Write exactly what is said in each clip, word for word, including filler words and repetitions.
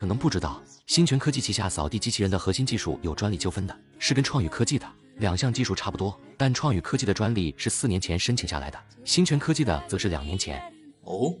可能不知道，新泉科技旗下扫地机器人的核心技术有专利纠纷的，是跟创宇科技的两项技术差不多，但创宇科技的专利是四年前申请下来的，新泉科技的则是两年前。哦，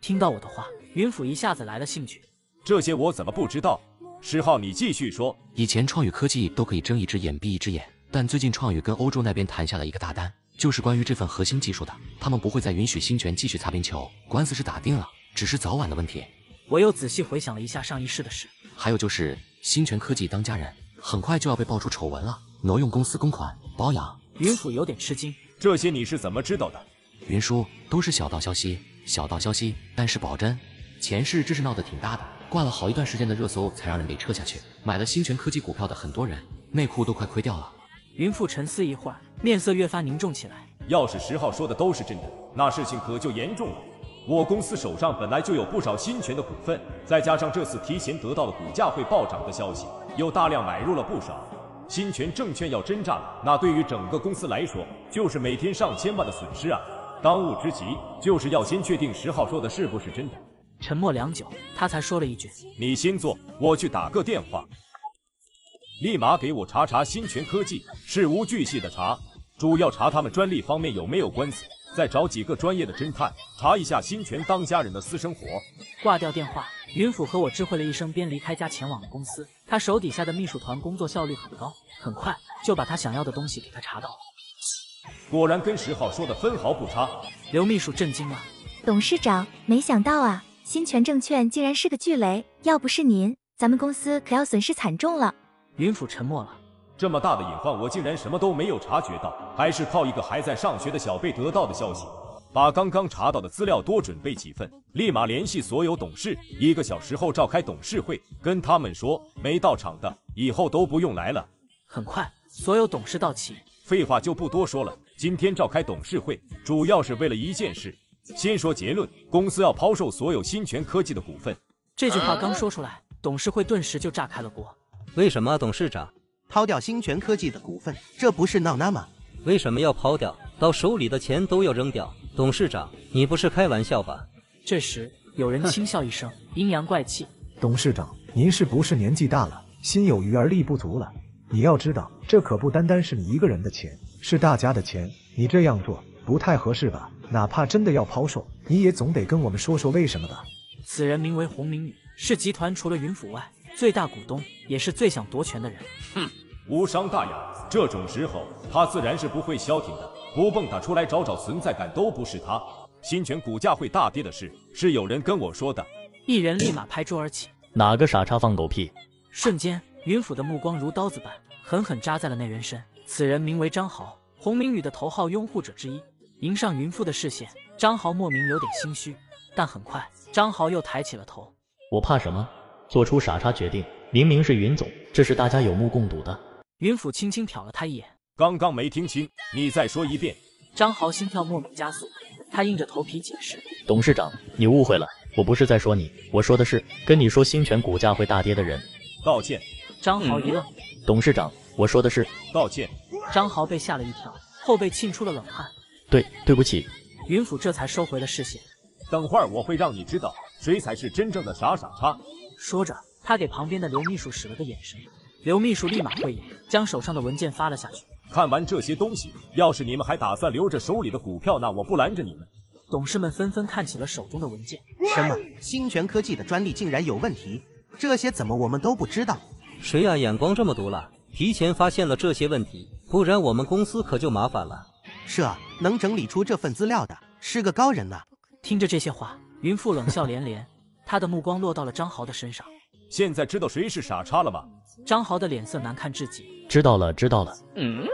听到我的话，云府一下子来了兴趣。这些我怎么不知道？十号，你继续说。以前创宇科技都可以睁一只眼闭一只眼，但最近创宇跟欧洲那边谈下了一个大单，就是关于这份核心技术的，他们不会再允许新泉继续擦边球，官司是打定了，只是早晚的问题。 我又仔细回想了一下上一世的事，还有就是新泉科技当家人很快就要被爆出丑闻了，挪用公司公款、保养。云府有点吃惊，这些你是怎么知道的？云叔都是小道消息，小道消息。但是保真前世真是闹得挺大的，挂了好一段时间的热搜，才让人给撤下去。买了新泉科技股票的很多人内裤都快亏掉了。云父沉思一会儿，面色越发凝重起来。要是十号说的都是真的，那事情可就严重了。 我公司手上本来就有不少新泉的股份，再加上这次提前得到了股价会暴涨的消息，又大量买入了不少。新泉证券要真炸了，那对于整个公司来说，就是每天上千万的损失啊！当务之急就是要先确定十号说的是不是真的。沉默良久，他才说了一句：“你先坐，我去打个电话。”立马给我查查新泉科技，事无巨细的查，主要查他们专利方面有没有官司。 再找几个专业的侦探查一下新泉当家人的私生活。挂掉电话，云府和我知会了一声，便离开家前往了公司。他手底下的秘书团工作效率很高，很快就把他想要的东西给他查到了。果然跟十号说的分毫不差。刘秘书震惊了：“董事长，没想到啊，新泉证券竟然是个巨雷！要不是您，咱们公司可要损失惨重了。”云府沉默了。 这么大的隐患，我竟然什么都没有察觉到，还是靠一个还在上学的小贝得到的消息。把刚刚查到的资料多准备几份，立马联系所有董事，一个小时后召开董事会，跟他们说没到场的以后都不用来了。很快，所有董事到齐。废话就不多说了，今天召开董事会主要是为了一件事。先说结论，公司要抛售所有新泉科技的股份。这句话刚说出来，董事会顿时就炸开了锅。为什么，董事长？ 抛掉新泉科技的股份，这不是闹哪吗？为什么要抛掉？到手里的钱都要扔掉。董事长，你不是开玩笑吧？这时有人轻笑一声，阴阳怪气：“董事长，您是不是年纪大了，心有余而力不足了？你要知道，这可不单单是你一个人的钱，是大家的钱。你这样做不太合适吧？哪怕真的要抛售，你也总得跟我们说说为什么吧。”此人名为洪明宇，是集团除了云府外最大股东，也是最想夺权的人。哼！ 无伤大雅，这种时候他自然是不会消停的，不蹦跶出来找找存在感都不是他。新泉股价会大跌的事，是有人跟我说的。一人立马拍桌而起，哪个傻叉放狗屁！瞬间，云府的目光如刀子般，狠狠扎在了那人身。此人名为张豪，洪明宇的头号拥护者之一。迎上云父的视线，张豪莫名有点心虚，但很快，张豪又抬起了头。我怕什么？做出傻叉决定，明明是云总，这是大家有目共睹的。 云府轻轻瞟了他一眼，刚刚没听清，你再说一遍。张豪心跳莫名加速，他硬着头皮解释：“董事长，你误会了，我不是在说你，我说的是跟你说新泉股价会大跌的人。”道歉。张豪一愣，董事长，我说的是道歉。张豪被吓了一跳，后背沁出了冷汗。对，对不起。云府这才收回了视线。等会儿我会让你知道谁才是真正的傻傻叉。说着，他给旁边的刘秘书使了个眼神。 刘秘书立马会意，将手上的文件发了下去。看完这些东西，要是你们还打算留着手里的股票，那我不拦着你们。董事们纷纷看起了手中的文件。什么？新泉科技的专利竟然有问题？这些怎么我们都不知道？谁啊，眼光这么毒辣，提前发现了这些问题，不然我们公司可就麻烦了。是啊，能整理出这份资料的是个高人呐、啊。听着这些话，云父冷笑连连，他的目光落到了张豪的身上。 现在知道谁是傻叉了吗？张豪的脸色难看至极。知道了，知道了。嗯，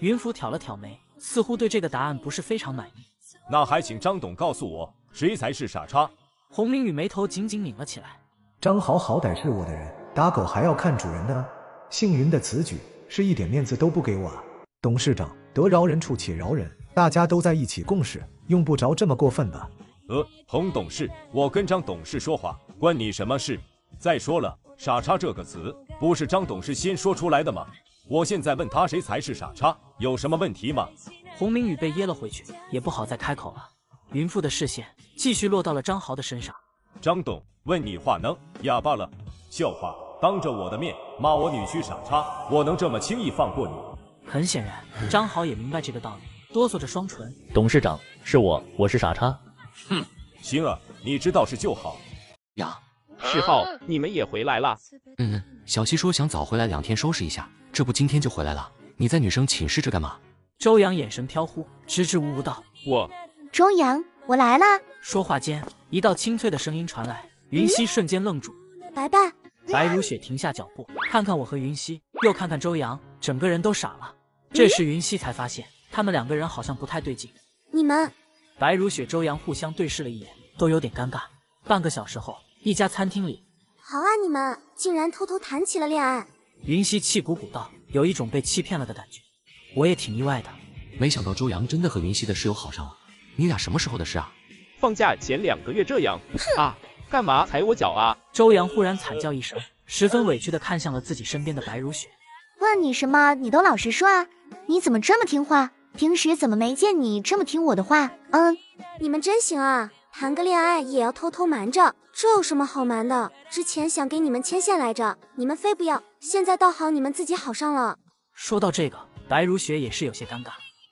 云府挑了挑眉，似乎对这个答案不是非常满意。那还请张董告诉我，谁才是傻叉？洪明宇眉头紧紧拧了起来。张豪好歹是我的人，打狗还要看主人的啊。姓云的此举是一点面子都不给我啊！董事长，得饶人处且饶人，大家都在一起共事，用不着这么过分吧？呃，洪董事，我跟张董事说话，关你什么事？ 再说了，傻叉这个词不是张董事先说出来的吗？我现在问他谁才是傻叉，有什么问题吗？洪明宇被噎了回去，也不好再开口了。云父的视线继续落到了张豪的身上。张董，问你话呢？哑巴了？笑话，当着我的面骂我女婿傻叉，我能这么轻易放过你？很显然，张豪也明白这个道理，哆嗦着双唇。董事长，是我，我是傻叉。哼，行啊，你知道是就好。呀，世浩，你们也回来了。嗯，小西说想早回来两天收拾一下，这不今天就回来了。你在女生寝室这干嘛？周洋眼神飘忽，支支吾吾道：“我。”周洋，我来了。说话间，一道清脆的声音传来，云溪瞬间愣住。白白。白如雪停下脚步，看看我和云溪，又看看周洋，整个人都傻了。这时云溪才发现，他们两个人好像不太对劲。你们，白如雪、周洋互相对视了一眼，都有点尴尬。半个小时后，一家餐厅里，好啊，你们竟然偷偷谈起了恋爱。云溪气鼓鼓道，有一种被欺骗了的感觉。我也挺意外的，没想到周洋真的和云溪的室友好上了。你俩什么时候的事啊？放假前两个月这样啊。干嘛踩我脚啊！周洋忽然惨叫一声，十分委屈地看向了自己身边的白如雪。问你什么，你都老实说啊！你怎么这么听话？平时怎么没见你这么听我的话？嗯，你们真行啊！谈个恋爱也要偷偷瞒着，这有什么好瞒的？之前想给你们牵线来着，你们非不要，现在倒好，你们自己好上了。说到这个，白如雪也是有些尴尬。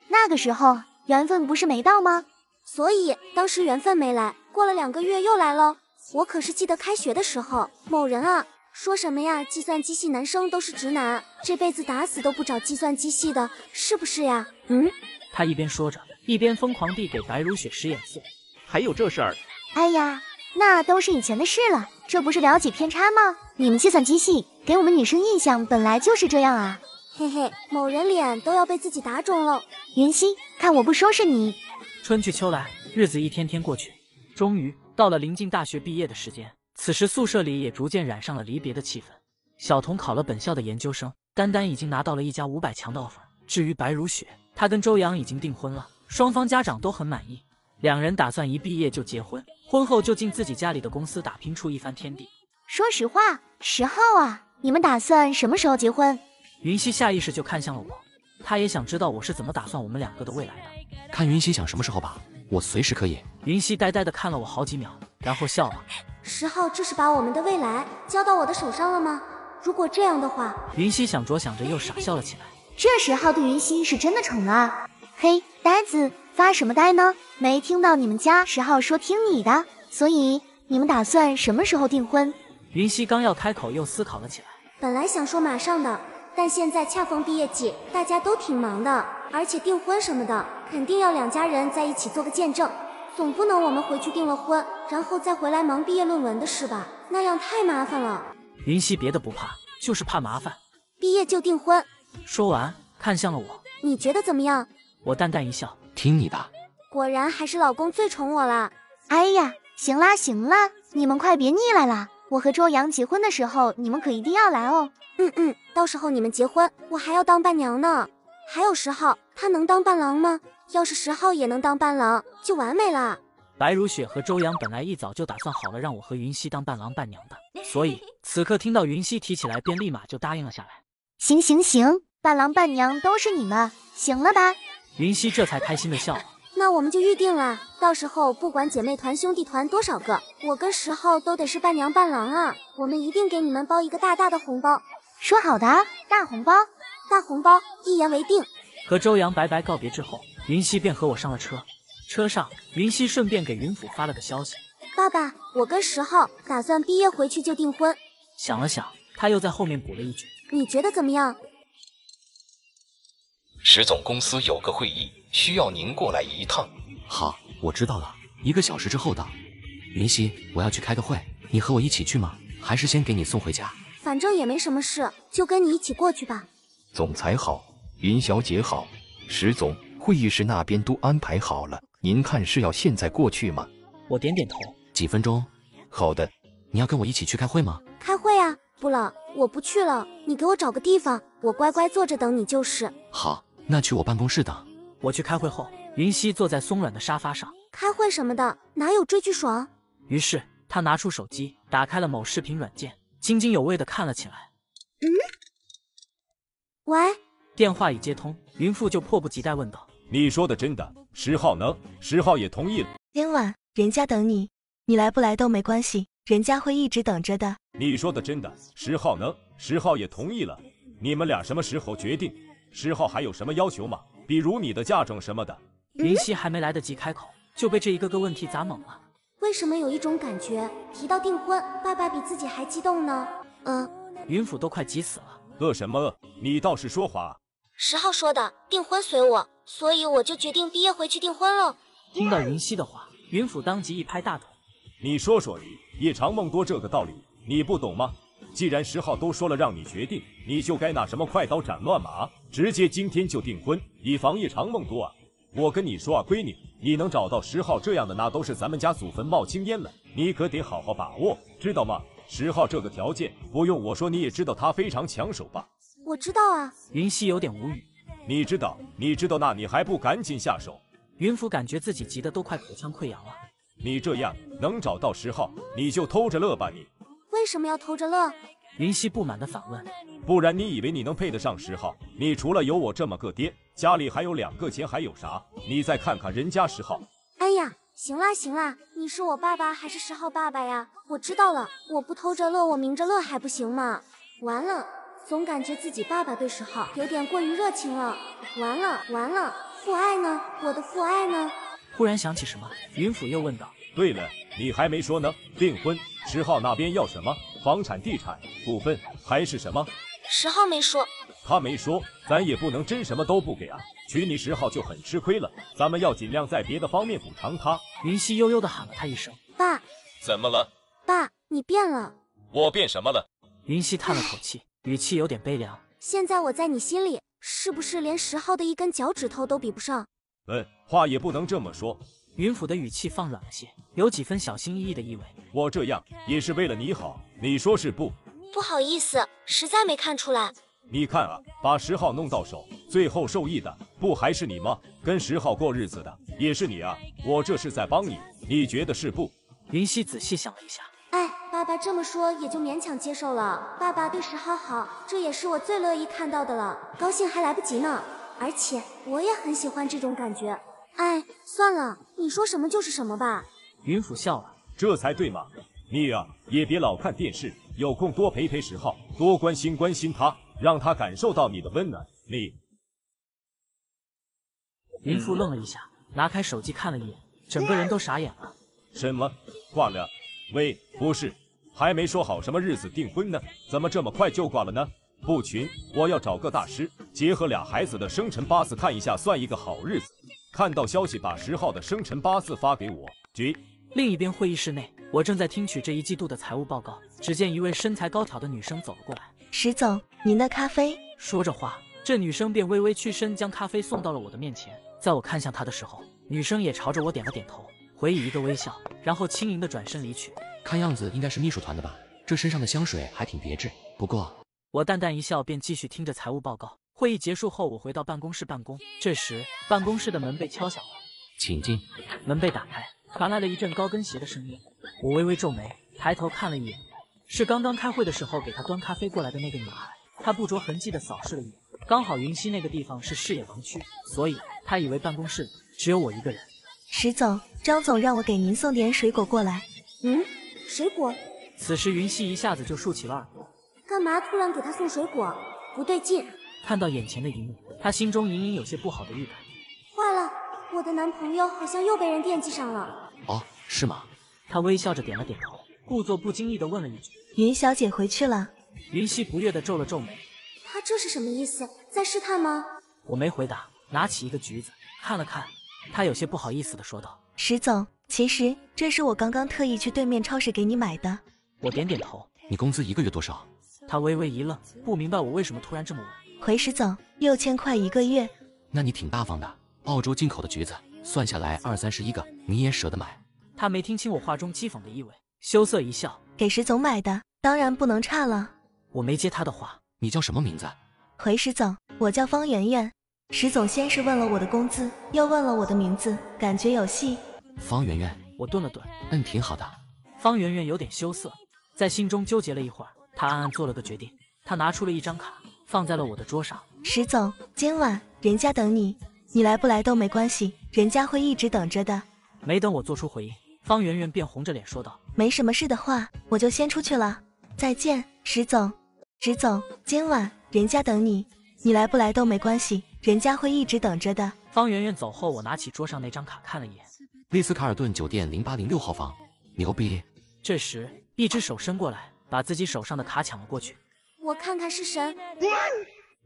那个时候缘分不是没到吗？所以当时缘分没来，过了两个月又来喽。我可是记得开学的时候，某人啊说什么呀，计算机系男生都是直男，这辈子打死都不找计算机系的，是不是呀？嗯，他一边说着，一边疯狂地给白如雪使眼色。还有这事儿？哎呀，那都是以前的事了，这不是了解偏差吗？你们计算机系给我们女生印象本来就是这样啊。嘿嘿，某人脸都要被自己打肿喽。云溪，看我不收拾你！春去秋来，日子一天天过去，终于到了临近大学毕业的时间，此时宿舍里也逐渐染上了离别的气氛。小童考了本校的研究生，丹丹已经拿到了一家五百强的 offer。至于白如雪，她跟周洋已经订婚了，双方家长都很满意，两人打算一毕业就结婚，婚后就进自己家里的公司打拼出一番天地。说实话，十号啊，你们打算什么时候结婚？云溪下意识就看向了我，她也想知道我是怎么打算我们两个的未来的。看云溪想什么时候吧。我随时可以。云溪呆呆地看了我好几秒，然后笑了。十号，这是把我们的未来交到我的手上了吗？如果这样的话，云溪想着想着又傻笑了起来。这十号对云溪是真的宠啊！嘿，呆子，发什么呆呢？没听到你们家十号说听你的，所以你们打算什么时候订婚？云溪刚要开口，又思考了起来。本来想说马上的，但现在恰逢毕业季，大家都挺忙的，而且订婚什么的，肯定要两家人在一起做个见证，总不能我们回去订了婚，然后再回来忙毕业论文的事吧？那样太麻烦了。云溪别的不怕，就是怕麻烦。毕业就订婚。说完，看向了我，你觉得怎么样？我淡淡一笑，听你的。果然还是老公最宠我啦。哎呀，行啦行啦，你们快别腻来啦。我和周洋结婚的时候，你们可一定要来哦。嗯嗯，到时候你们结婚，我还要当伴娘呢。还有十号，他能当伴郎吗？要是十号也能当伴郎，就完美了。白如雪和周洋本来一早就打算好了让我和云溪当伴郎伴娘的，所以此刻听到云溪提起来，便立马就答应了下来。行行行，伴郎伴娘都是你们，行了吧？云溪这才开心的笑了。那我们就预定了，到时候不管姐妹团兄弟团多少个，我跟十号都得是伴娘伴郎啊！我们一定给你们包一个大大的红包。说好的啊，大红包，大红包，一言为定。和周洋白白告别之后，云溪便和我上了车。车上，云溪顺便给云府发了个消息：“爸爸，我跟十号打算毕业回去就订婚。”想了想，他又在后面补了一句：“你觉得怎么样？”石总公司有个会议，需要您过来一趟。好，我知道了，一个小时之后到。云溪，我要去开个会，你和我一起去吗？还是先给你送回家？反正也没什么事，就跟你一起过去吧。总裁好，云小姐好，石总。会议室那边都安排好了，您看是要现在过去吗？我点点头。几分钟？好的。你要跟我一起去开会吗？开会啊，不了，我不去了，你给我找个地方，我乖乖坐着等你就是。好，那去我办公室等。我去开会后，云溪坐在松软的沙发上。开会什么的，哪有追剧爽？于是他拿出手机，打开了某视频软件，津津有味地看了起来。嗯？喂？电话已接通，云父就迫不及待问道。你说的真的？十号呢？十号也同意了。今晚人家等你，你来不来都没关系，人家会一直等着的。你说的真的？十号呢？十号也同意了。你们俩什么时候决定？十号还有什么要求吗？比如你的嫁妆什么的。云溪还没来得及开口，就被这一个个问题砸懵了。为什么有一种感觉，提到订婚，爸爸比自己还激动呢？嗯，云府都快急死了。乐什么乐？你倒是说话。十号说的，订婚随我，所以我就决定毕业回去订婚了。听到云溪的话，云府当即一拍大腿。你说说你，夜长梦多这个道理，你不懂吗？既然十号都说了让你决定，你就该拿什么快刀斩乱麻，直接今天就订婚，以防夜长梦多啊！我跟你说啊，闺女，你能找到十号这样的，那都是咱们家祖坟冒青烟了，你可得好好把握，知道吗？十号这个条件不用我说，你也知道他非常抢手吧？我知道啊。云溪有点无语。你知道，你知道，那你还不赶紧下手？云府感觉自己急得都快口腔溃疡了。你这样能找到十号，你就偷着乐吧你。为什么要偷着乐？云溪不满的反问。不然你以为你能配得上十号？你除了有我这么个爹，家里还有两个钱，还有啥？你再看看人家十号。哎呀，行啦行啦，你是我爸爸还是十号爸爸呀？我知道了，我不偷着乐，我明着乐还不行吗？完了，总感觉自己爸爸对十号有点过于热情了。完了完了，父爱呢？我的父爱呢？忽然想起什么，云府又问道。对了，你还没说呢，订婚十号那边要什么？房产、地产、股份还是什么？十号没说。他没说，咱也不能真什么都不给啊，娶你十号就很吃亏了，咱们要尽量在别的方面补偿他。云溪悠悠地喊了他一声。爸。怎么了？爸，你变了。我变什么了？云溪叹了口气，语气有点悲凉。现在我在你心里，是不是连十号的一根脚趾头都比不上？嗯，话也不能这么说。云府的语气放软了些，有几分小心翼翼的意味。我这样也是为了你好，你说是不？不好意思，实在没看出来。你看啊，把十号弄到手，最后受益的不还是你吗？跟十号过日子的也是你啊，我这是在帮你，你觉得是不？云溪仔细想了一下。哎，爸爸这么说也就勉强接受了。爸爸对十号好，这也是我最乐意看到的了，高兴还来不及呢。而且我也很喜欢这种感觉。哎，算了，你说什么就是什么吧。云府笑了。这才对嘛，你呀、啊、也别老看电视，有空多陪陪十号，多关心关心他，让他感受到你的温暖。你云府愣了一下，拿开手机看了一眼，整个人都傻眼了。什么？挂了？喂，不是，还没说好什么日子订婚呢，怎么这么快就挂了呢？不群，我要找个大师，结合俩孩子的生辰八字看一下，算一个好日子。看到消息，把十号的生辰八字发给我。局。另一边会议室内，我正在听取这一季度的财务报告，只见一位身材高挑的女生走了过来。石总，您的咖啡。说着话，这女生便微微屈身，将咖啡送到了我的面前。在我看向她的时候，女生也朝着我点了点头，回以一个微笑，然后轻盈的转身离去。看样子应该是秘书团的吧，这身上的香水还挺别致。不过。我淡淡一笑，便继续听着财务报告。会议结束后，我回到办公室办公。这时，办公室的门被敲响了。请进。门被打开，传来了一阵高跟鞋的声音。我微微皱眉，抬头看了一眼，是刚刚开会的时候给他端咖啡过来的那个女孩。她不着痕迹地扫视了一眼，刚好云溪那个地方是视野盲区，所以她以为办公室里只有我一个人。石总，张总让我给您送点水果过来。嗯，水果？此时云溪一下子就竖起了耳朵。干嘛突然给他送水果？不对劲！看到眼前的一幕，他心中隐隐有些不好的预感。坏了，我的男朋友好像又被人惦记上了。哦，是吗？他微笑着点了点头，故作不经意地问了一句：“云小姐回去了？”云溪不悦地皱了皱眉。他这是什么意思？在试探吗？我没回答，拿起一个橘子看了看，他有些不好意思地说道：“石总，其实这是我刚刚特意去对面超市给你买的。”我点点头。你工资一个月多少？他微微一愣，不明白我为什么突然这么问。回石总，六千块一个月。那你挺大方的，澳洲进口的橘子，算下来二三十一个，你也舍得买？他没听清我话中讥讽的意味，羞涩一笑，给石总买的，当然不能差了。我没接他的话。你叫什么名字？回石总，我叫方圆圆。石总先是问了我的工资，又问了我的名字，感觉有戏。方圆圆。我顿了顿，嗯，挺好的。方圆圆有点羞涩，在心中纠结了一会儿。他暗暗做了个决定，他拿出了一张卡，放在了我的桌上。石总，今晚人家等你，你来不来都没关系，人家会一直等着的。没等我做出回应，方圆圆便红着脸说道：“没什么事的话，我就先出去了，再见，石总。石总，今晚人家等你，你来不来都没关系，人家会一直等着的。方圆圆走后，我拿起桌上那张卡看了一眼，丽思卡尔顿酒店零八零六号房，牛逼。这时，一只手伸过来，把自己手上的卡抢了过去。我看看是谁。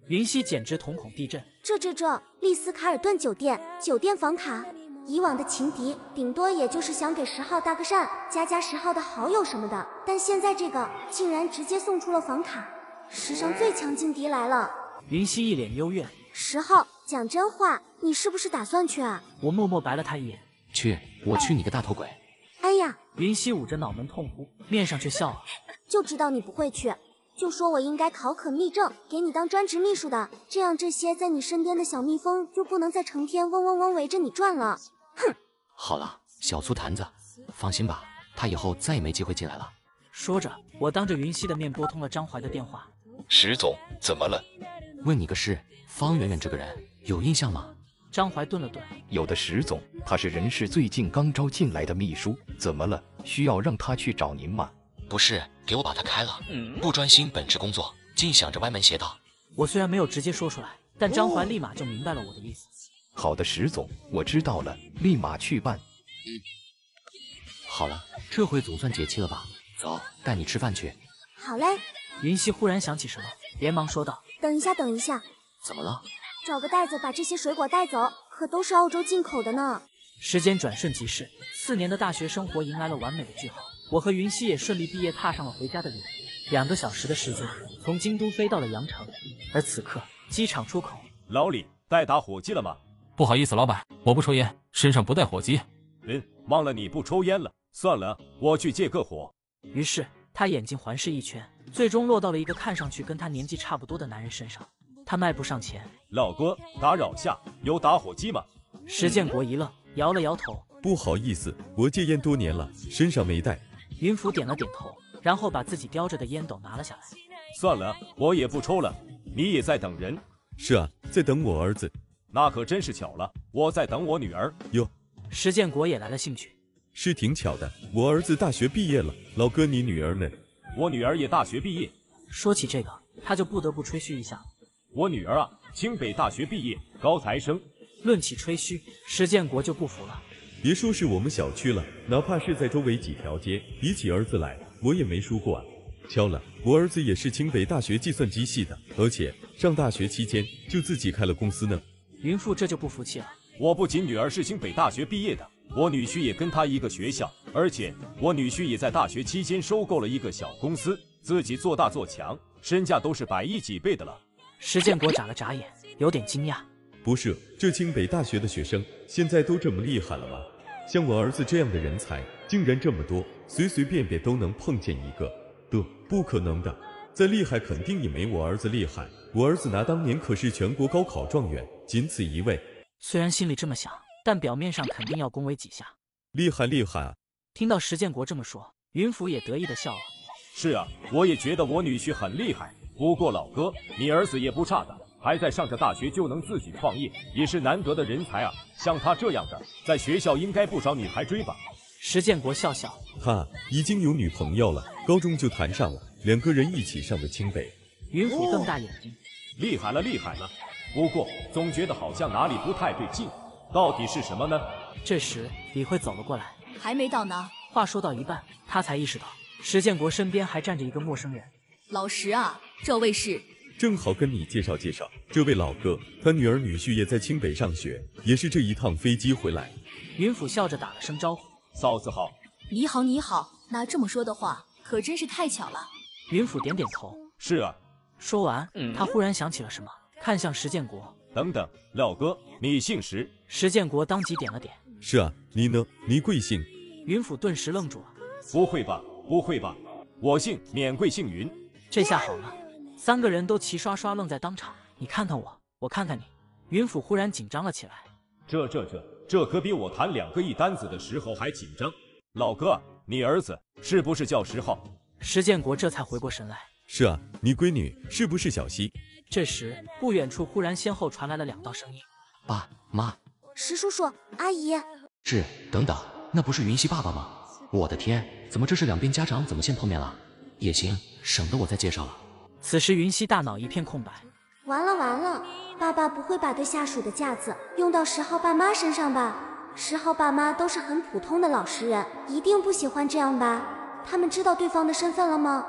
云溪简直瞳孔地震。这这这，丽思卡尔顿酒店酒店房卡，以往的情敌顶多也就是想给十号搭个讪，加加十号的好友什么的，但现在这个竟然直接送出了房卡，史上最强劲敌来了。云溪一脸幽怨。十号，讲真话，你是不是打算去啊？我默默白了他一眼。去，我去你个大头鬼！哎呀！云溪捂着脑门痛哭，面上却笑了。就知道你不会去。就说我应该考可秘证，给你当专职秘书的，这样这些在你身边的小蜜蜂就不能再成天嗡嗡嗡围着你转了。哼！好了，小醋坛子，放心吧，他以后再也没机会进来了。说着，我当着云溪的面拨通了张怀的电话。石总，怎么了？问你个事，方圆圆这个人有印象吗？张怀顿了顿，有的石总，他是人事最近刚招进来的秘书，怎么了？需要让他去找您吗？不是，给我把他开了，不专心本职工作，尽想着歪门邪道。我虽然没有直接说出来，但张怀立马就明白了我的意思。哦、好的，石总，我知道了，立马去办。嗯、好了，这回总算解气了吧？走，带你吃饭去。好嘞。云溪忽然想起什么，连忙说道：“等一下，等一下。”怎么了？找个袋子把这些水果带走，可都是澳洲进口的呢。时间转瞬即逝，四年的大学生活迎来了完美的句号。我和云溪也顺利毕业，踏上了回家的旅途。两个小时的时间，从京都飞到了羊城，而此刻机场出口，老李带打火机了吗？不好意思，老板，我不抽烟，身上不带火机。嗯，忘了你不抽烟了。算了，我去借个火。于是他眼睛环视一圈，最终落到了一个看上去跟他年纪差不多的男人身上。他迈步上前，老哥，打扰下，有打火机吗？石建国一愣，摇了摇头，不好意思，我戒烟多年了，身上没带。云浮点了点头，然后把自己叼着的烟斗拿了下来。算了，我也不抽了。你也在等人？是啊，在等我儿子。那可真是巧了，我在等我女儿哟。石建国也来了兴趣。是挺巧的，我儿子大学毕业了。老哥，你女儿呢？我女儿也大学毕业。说起这个，他就不得不吹嘘一下，我女儿啊，清北大学毕业，高材生。论起吹嘘，石建国就不服了。别说是我们小区了，哪怕是在周围几条街，比起儿子来，我也没输过啊。巧了，我儿子也是清北大学计算机系的，而且上大学期间就自己开了公司呢。云父这就不服气了，我不仅女儿是清北大学毕业的，我女婿也跟他一个学校，而且我女婿也在大学期间收购了一个小公司，自己做大做强，身价都是百亿几倍的了。石建国眨了眨眼，有点惊讶，不是，这清北大学的学生现在都这么厉害了吗？像我儿子这样的人才竟然这么多，随随便便都能碰见一个的，不可能的，再厉害肯定也没我儿子厉害，我儿子拿当年可是全国高考状元，仅此一位。虽然心里这么想，但表面上肯定要恭维几下，厉害厉害啊。听到石建国这么说，云府也得意的笑了，是啊，我也觉得我女婿很厉害，不过老哥，你儿子也不差的，还在上着大学就能自己创业，也是难得的人才啊！像他这样的，在学校应该不少女孩追吧？石建国笑笑，哈，已经有女朋友了，高中就谈上了，两个人一起上的清北。云虎瞪大眼睛，厉害了，厉害了！不过总觉得好像哪里不太对劲，到底是什么呢？这时李慧走了过来，还没到呢。话说到一半，他才意识到石建国身边还站着一个陌生人。老石啊，这位是。正好跟你介绍介绍，这位老哥，他女儿女婿也在清北上学，也是这一趟飞机回来。云府笑着打了声招呼，嫂子好。你好你好，那这么说的话，可真是太巧了。云府点点头，是啊。说完，他忽然想起了什么，看向石建国，等等，老哥，你姓石？石建国当即点了点，是啊，你呢？你贵姓？云府顿时愣住了，不会吧，不会吧，我姓免贵姓云。这下好了。三个人都齐刷刷愣在当场，你看看我，我看看你。云府忽然紧张了起来，这这这这可比我谈两个一单子的时候还紧张。老哥，你儿子是不是叫石浩？石建国这才回过神来，是啊，你闺女是不是小西？这时不远处忽然先后传来了两道声音，爸妈，石叔叔，阿姨。是，等等，那不是云溪爸爸吗？我的天，怎么这是两边家长怎么先碰面了？也行，省得我再介绍了。此时云溪大脑一片空白，完了完了，爸爸不会把对下属的架子用到十号爸妈身上吧？十号爸妈都是很普通的老实人，一定不喜欢这样吧？他们知道对方的身份了吗？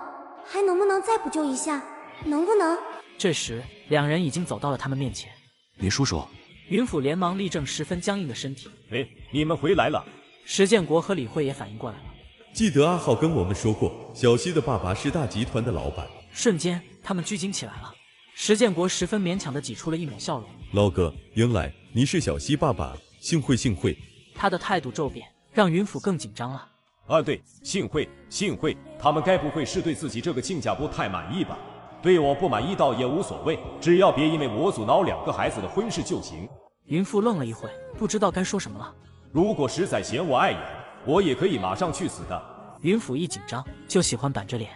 还能不能再补救一下？能不能？这时两人已经走到了他们面前。林叔叔，云甫连忙立正十分僵硬的身体。哎，你们回来了。石建国和李慧也反应过来了。记得阿浩跟我们说过，小西的爸爸是大集团的老板。瞬间他们拘谨起来了。石建国十分勉强地挤出了一抹笑容。老哥，原来你是小西爸爸，幸会幸会。他的态度骤变，让云甫更紧张了。啊对，幸会幸会，他们该不会是对自己这个亲家不太满意吧？对我不满意倒也无所谓，只要别因为我阻挠两个孩子的婚事就行。云父愣了一会，不知道该说什么了。如果实在嫌我碍眼，我也可以马上去死的。云父一紧张就喜欢板着脸，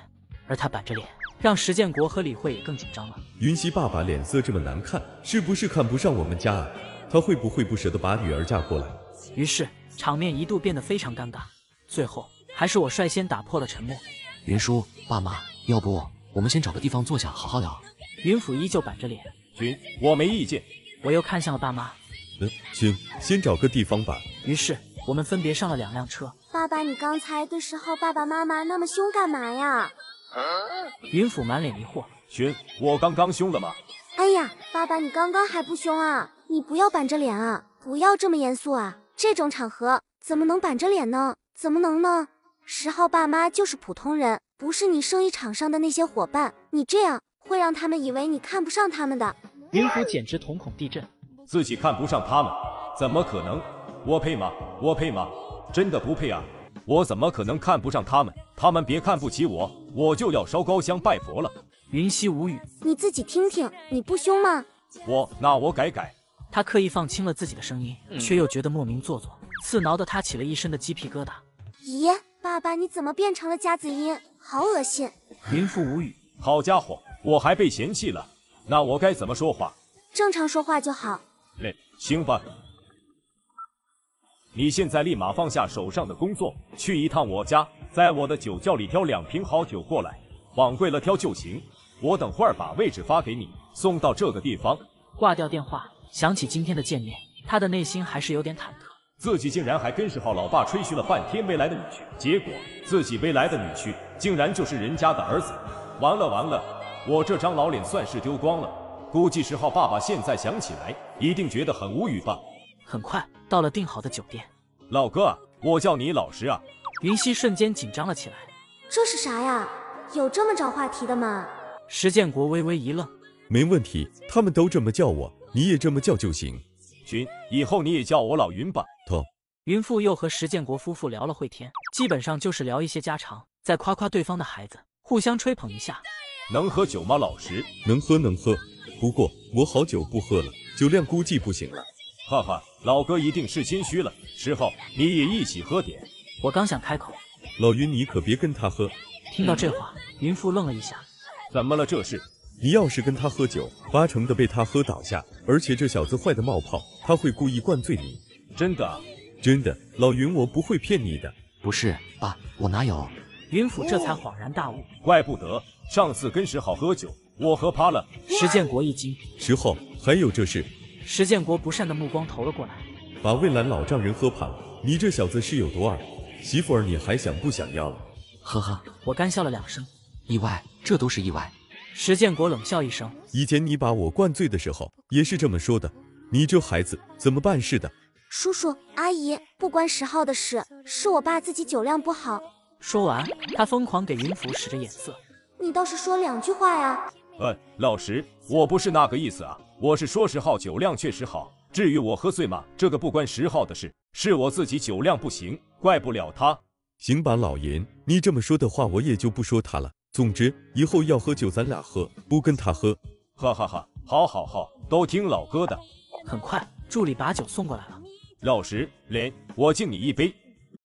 而他板着脸让石建国和李慧也更紧张了。云溪爸爸脸色这么难看，是不是看不上我们家啊？他会不会不舍得把女儿嫁过来？于是场面一度变得非常尴尬，最后还是我率先打破了沉默。云叔，爸妈，要不我们先找个地方坐下好好聊。云甫依旧板着脸。云，我没意见。我又看向了爸妈。嗯，云，先找个地方吧。于是我们分别上了两辆车。爸爸，你刚才对十号爸爸妈妈那么凶干嘛呀？云甫满脸疑惑。云，我刚刚凶了吗？哎呀，爸爸，你刚刚还不凶啊？你不要板着脸啊，不要这么严肃啊，这种场合怎么能板着脸呢？怎么能呢？十号爸妈就是普通人，不是你生意场上的那些伙伴，你这样会让他们以为你看不上他们的。云虎简直瞳孔地震，自己看不上他们，怎么可能？我配吗？我配吗？真的不配啊！我怎么可能看不上他们？他们别看不起我，我就要烧高香拜佛了。云溪无语，你自己听听，你不凶吗？我，那我改改。他刻意放轻了自己的声音，却又觉得莫名做作，刺挠得他起了一身的鸡皮疙瘩。咦，爸爸，你怎么变成了夹子音？好恶心！云父无语。好家伙，我还被嫌弃了，那我该怎么说话？正常说话就好。哎，行吧。你现在立马放下手上的工作，去一趟我家，在我的酒窖里挑两瓶好酒过来，往贵了挑就行。我等会儿把位置发给你，送到这个地方。挂掉电话，想起今天的见面，他的内心还是有点忐忑。自己竟然还跟十号老爸吹嘘了半天未来的女婿，结果自己未来的女婿竟然就是人家的儿子。完了完了，我这张老脸算是丢光了。估计十号爸爸现在想起来一定觉得很无语吧。很快到了订好的酒店。老哥啊，我叫你老实啊。云溪瞬间紧张了起来。这是啥呀？有这么找话题的吗？石建国微微一愣。没问题，他们都这么叫我，你也这么叫就行。云，以后你也叫我老云吧。头云父又和石建国夫妇聊了会天，基本上就是聊一些家常，再夸夸对方的孩子，互相吹捧一下。能喝酒吗？老石，能喝能喝，不过我好久不喝了，酒量估计不行了。哈哈，老哥一定是心虚了，十号你也一起喝点。我刚想开口，老云你可别跟他喝。听到这话，云父愣了一下。怎么了这是？你要是跟他喝酒，八成的被他喝倒下，而且这小子坏的冒泡，他会故意灌醉你。真的啊？真的，老云，我不会骗你的。不是，爸，我哪有？云甫这才恍然大悟。怪不得上次跟十号喝酒，我喝趴了。石建国一惊。十号，还有这事？石建国不善的目光投了过来。把蔚蓝老丈人喝趴了，你这小子是有多二？媳妇儿你还想不想要了？呵呵，我干笑了两声。意外，这都是意外。石建国冷笑一声，以前你把我灌醉的时候也是这么说的，你这孩子怎么办事的？叔叔阿姨，不关十号的事，是我爸自己酒量不好。说完他疯狂给云福使着眼色。你倒是说两句话呀。呃老石，我不是那个意思啊，我是说十号酒量确实好，至于我喝醉嘛，这个不关十号的事，是我自己酒量不行，怪不了他。行吧老严，你这么说的话我也就不说他了，总之以后要喝酒咱俩喝，不跟他喝。哈哈哈，好好好，都听老哥的。很快助理把酒送过来了。老石，来，我敬你一杯。